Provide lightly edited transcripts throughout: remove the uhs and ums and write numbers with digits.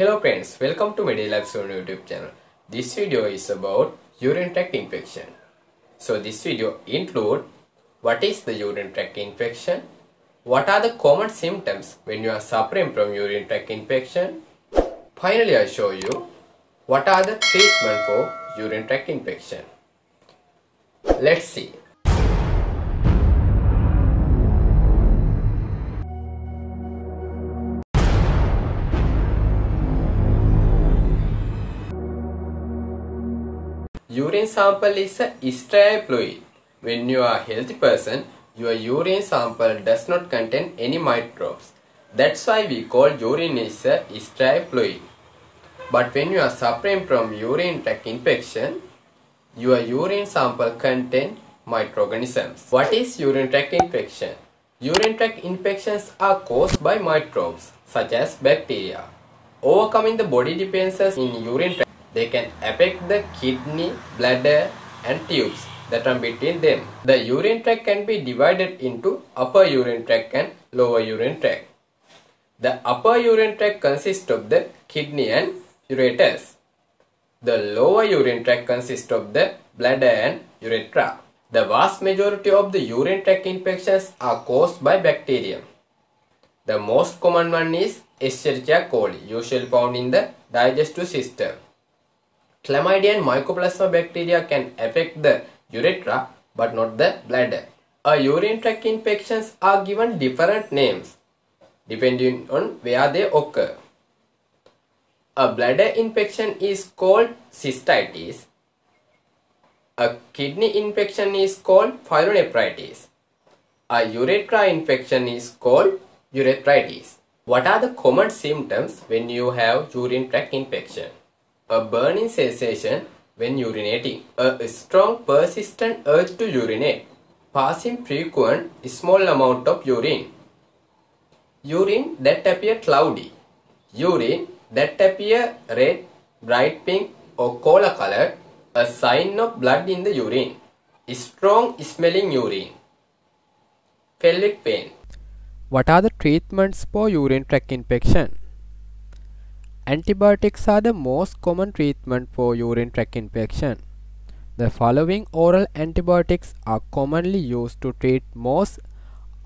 Hello friends, welcome to MEDI LAB ZONE YouTube channel. This video is about urine tract infection. So this video include what is the urine tract infection, what are the common symptoms when you are suffering from urine tract infection. Finally, I show you what are the treatment for urine tract infection. Let's see. Urine sample is a sterile fluid. When you are a healthy person, your urine sample does not contain any microbes. That's why we call urine is a sterile fluid. But when you are suffering from urine tract infection, your urine sample contains microorganisms. What is urine tract infection? Urine tract infections are caused by microbes such as bacteria. Overcoming the body defenses in urine tract, they can affect the kidney, bladder and tubes that are between them. The urine tract can be divided into upper urine tract and lower urine tract. The upper urine tract consists of the kidney and ureters. The lower urine tract consists of the bladder and urethra. The vast majority of the urine tract infections are caused by bacteria. The most common one is Escherichia coli, usually found in the digestive system. Chlamydia and Mycoplasma bacteria can affect the urethra but not the bladder. Urine tract infections are given different names depending on where they occur. A bladder infection is called cystitis. A kidney infection is called pyelonephritis. A urethra infection is called urethritis. What are the common symptoms when you have urine tract infection? A burning sensation when urinating, a strong persistent urge to urinate, passing frequent small amount of urine, urine that appear cloudy, urine that appear red, bright pink or cola colored, a sign of blood in the urine, strong smelling urine, pelvic pain. What are the treatments for urine tract infection? Antibiotics are the most common treatment for urine tract infection. The following oral antibiotics are commonly used to treat most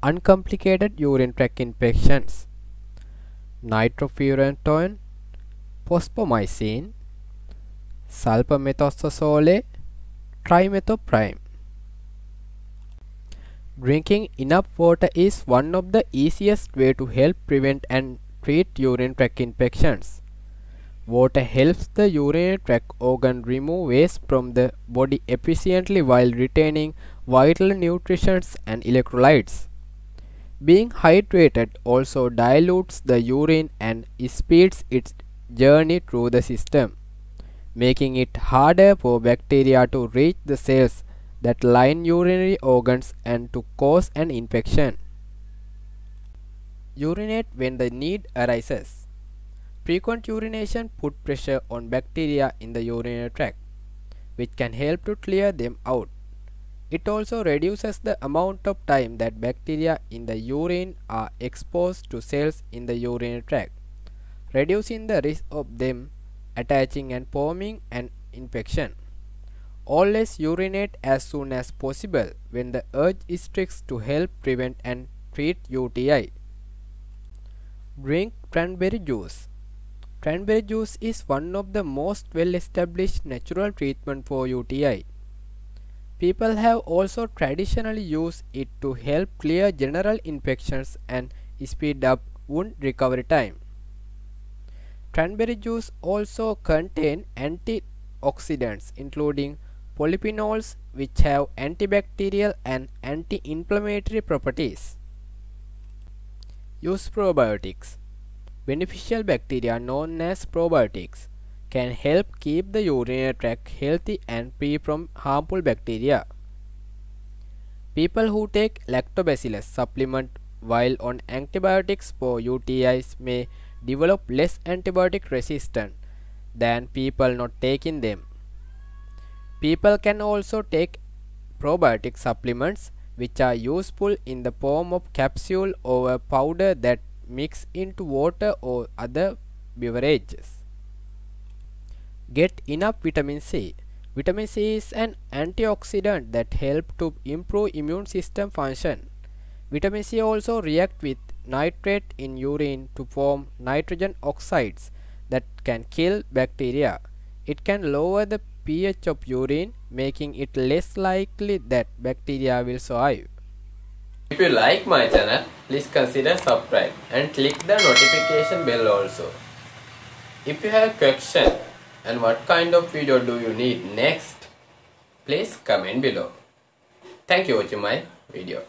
uncomplicated urine tract infections: nitrofurantoin, fosfomycin, sulfamethoxazole-trimethoprim. Drinking enough water is one of the easiest way to help prevent and treat urine tract infections. Water helps the urinary tract organ remove waste from the body efficiently while retaining vital nutrients and electrolytes. Being hydrated also dilutes the urine and speeds its journey through the system, making it harder for bacteria to reach the cells that line urinary organs and to cause an infection. Urinate when the need arises. Frequent urination puts pressure on bacteria in the urinary tract, which can help to clear them out. It also reduces the amount of time that bacteria in the urine are exposed to cells in the urinary tract, reducing the risk of them attaching and forming an infection. Always urinate as soon as possible when the urge is strikes to help prevent and treat UTI. Drink cranberry juice. Cranberry juice is one of the most well-established natural treatment for UTI. People have also traditionally used it to help clear general infections and speed up wound recovery time. Cranberry juice also contains antioxidants including polyphenols, which have antibacterial and anti-inflammatory properties. Use probiotics. Beneficial bacteria known as probiotics can help keep the urinary tract healthy and free from harmful bacteria. People who take lactobacillus supplement while on antibiotics for UTIs may develop less antibiotic resistance than people not taking them. People can also take probiotic supplements, which are useful in the form of capsule or a powder that mix into water or other beverages. Get enough vitamin C. Vitamin C is an antioxidant that helps to improve immune system function. Vitamin C also reacts with nitrate in urine to form nitrogen oxides that can kill bacteria. It can lower the pH of urine, making it less likely that bacteria will survive. If you like my channel, please consider subscribe and click the notification bell also. If you have a question and what kind of video do you need next, please comment below. Thank you for watching my video.